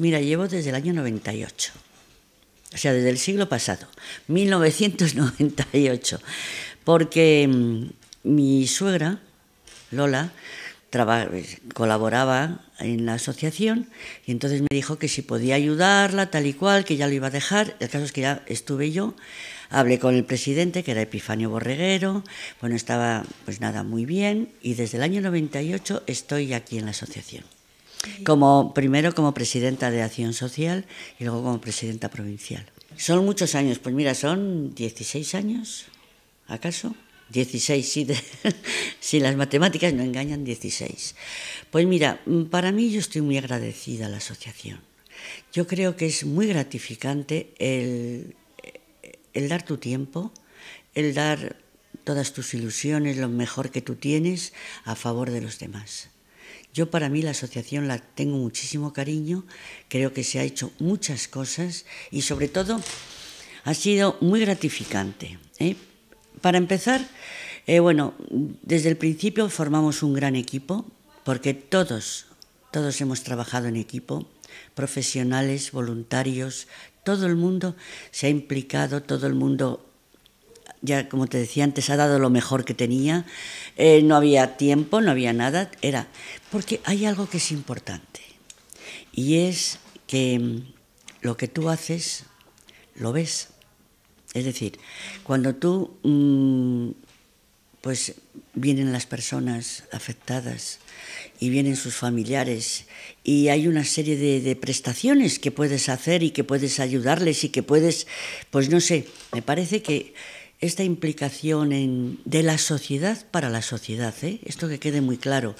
Pues mira, llevo desde el año 98, o sea, desde el siglo pasado, 1998, porque mi suegra, Lola, colaboraba en la asociación y entonces me dijo que si podía ayudarla, tal y cual, que ya lo iba a dejar. El caso es que ya estuve yo, hablé con el presidente, que era Epifanio Borreguero, bueno, estaba pues nada, muy bien, y desde el año 98 estoy aquí en la asociación. Primero como presidenta de Acción Social y luego como presidenta provincial. Son muchos años, pues mira, son 16 años, ¿acaso? 16, sí, si las matemáticas no engañan, 16. Pues mira, para mí yo estoy muy agradecida a la asociación. Yo creo que es muy gratificante el dar tu tiempo, el dar todas tus ilusiones, lo mejor que tú tienes a favor de los demás. Yo para mí la asociación la tengo muchísimo cariño, creo que se ha hecho muchas cosas y sobre todo ha sido muy gratificante, ¿eh? Para empezar, bueno, desde el principio formamos un gran equipo, porque todos hemos trabajado en equipo, profesionales, voluntarios, todo el mundo se ha implicado, todo el mundo, ya como te decía antes, ha dado lo mejor que tenía, no había tiempo, no había nada, era porque hay algo que es importante, y es que lo que tú haces lo ves. Es decir, cuando tú, pues vienen las personas afectadas y vienen sus familiares y hay una serie de prestaciones que puedes hacer y que puedes ayudarles y que puedes, pues no sé, me parece que esta implicación de la sociedad para la sociedad, ¿eh? Esto que quede muy claro,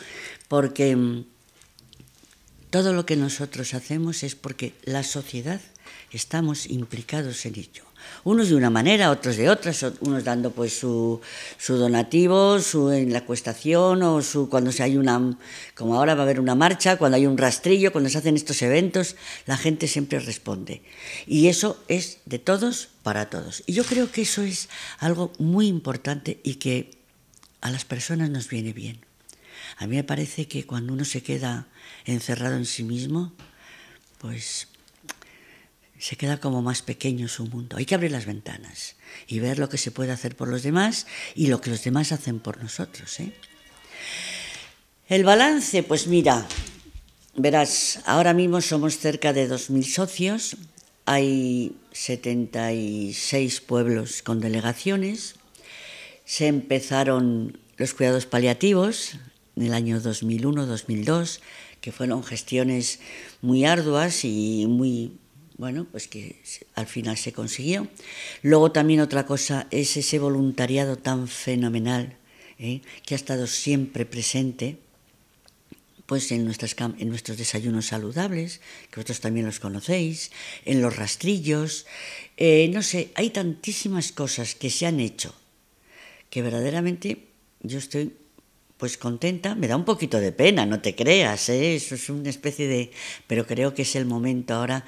porque todo lo que nosotros hacemos es porque la sociedad estamos implicados en ello. Unos de una manera, otros de otra, unos dando pues su donativo, su encuestación o cuando hay una, como ahora va a haber una marcha, cuando hay un rastrillo, cuando se hacen estos eventos, la gente siempre responde. Y eso es de todos para todos. Y yo creo que eso es algo muy importante y que a las personas nos viene bien. A mí me parece que cuando uno se queda encerrado en sí mismo, pues se queda como más pequeño su mundo. Hay que abrir las ventanas y ver lo que se puede hacer por los demás y lo que los demás hacen por nosotros, ¿eh? El balance, pues mira, verás, ahora mismo somos cerca de 2.000 socios, hay 76 pueblos con delegaciones, se empezaron los cuidados paliativos en el año 2001-2002, que fueron gestiones muy arduas y muy... Bueno, pues que al final se consiguió. Luego también otra cosa es ese voluntariado tan fenomenal, ¿eh? Que ha estado siempre presente pues en nuestros desayunos saludables, que vosotros también los conocéis, en los rastrillos. No sé, hay tantísimas cosas que se han hecho que verdaderamente yo estoy... pues contenta, me da un poquito de pena, no te creas, ¿eh? Eso es una especie de... Pero creo que es el momento ahora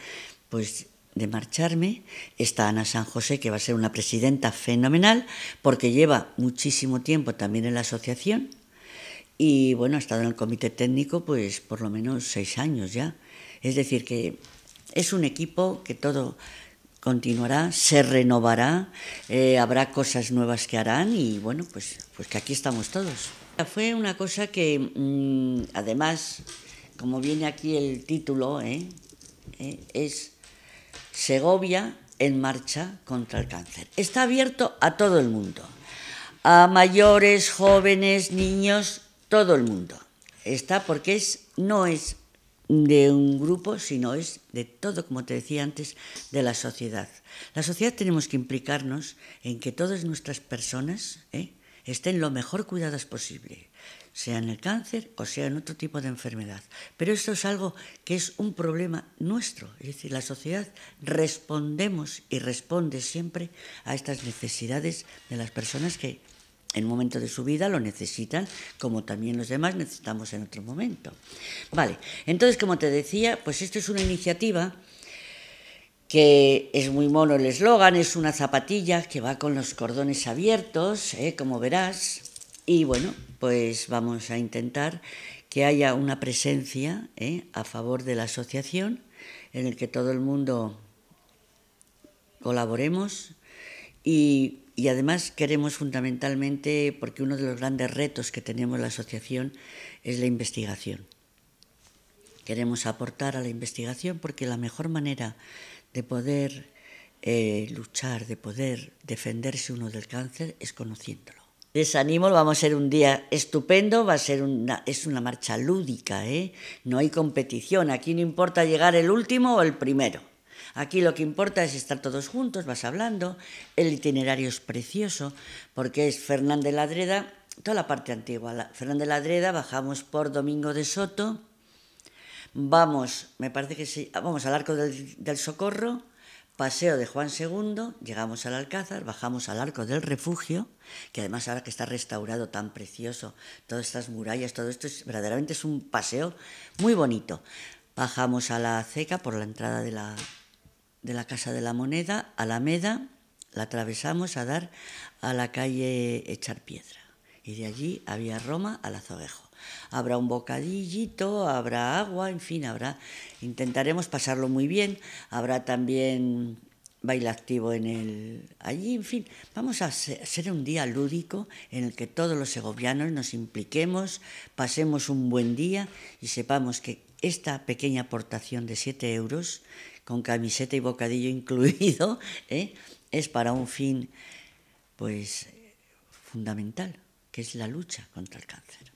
pues de marcharme. Está Ana San José, que va a ser una presidenta fenomenal, porque lleva muchísimo tiempo también en la asociación y bueno, ha estado en el comité técnico pues por lo menos 6 años ya. Es decir, que es un equipo que todo continuará, se renovará, habrá cosas nuevas que harán y bueno, pues que aquí estamos todos. Fue una cosa que, además, como viene aquí el título, es Segovia en marcha contra el cáncer. Está abierto a todo el mundo, a mayores, jóvenes, niños, todo el mundo. Está porque no es de un grupo, sino es de todo, como te decía antes, de la sociedad. La sociedad tenemos que implicarnos en que todas nuestras personas... estén lo mejor cuidadas posible, sea en el cáncer o sea en otro tipo de enfermedad. Pero esto es algo que es un problema nuestro, es decir, la sociedad respondemos y responde siempre a estas necesidades de las personas que en un momento de su vida lo necesitan, como también los demás necesitamos en otro momento. Vale, entonces como te decía, pues esto es una iniciativa que es muy mono el eslogan, es una zapatilla que va con los cordones abiertos, como verás, y bueno, pues vamos a intentar que haya una presencia a favor de la asociación en el que todo el mundo colaboremos y además queremos fundamentalmente, porque uno de los grandes retos que tenemos la asociación es la investigación. Queremos aportar a la investigación porque la mejor manera de poder luchar, de poder defenderse uno del cáncer es conociéndolo. Les animo, vamos a ser un día estupendo, va a ser es una marcha lúdica, ¿eh? No hay competición, aquí no importa llegar el último o el primero. Aquí lo que importa es estar todos juntos, vas hablando, el itinerario es precioso, porque es Fernández Ladreda, toda la parte antigua, Fernández Ladreda, bajamos por Domingo de Soto, vamos, me parece que sí, vamos al Arco del Socorro, Paseo de Juan II, llegamos al Alcázar, bajamos al Arco del Refugio, que además ahora que está restaurado tan precioso, todas estas murallas, todo esto es, verdaderamente es un paseo muy bonito. Bajamos a la ceca por la entrada de la Casa de la Moneda, Alameda, la atravesamos a dar a la calle Echar Piedra y de allí a vía Roma al Azoguejo. Habrá un bocadillito, habrá agua, en fin, habrá. Intentaremos pasarlo muy bien. Habrá también baile activo allí, en fin. Vamos a ser un día lúdico en el que todos los segovianos nos impliquemos, pasemos un buen día y sepamos que esta pequeña aportación de 7 euros, con camiseta y bocadillo incluido, es para un fin, pues, fundamental, que es la lucha contra el cáncer.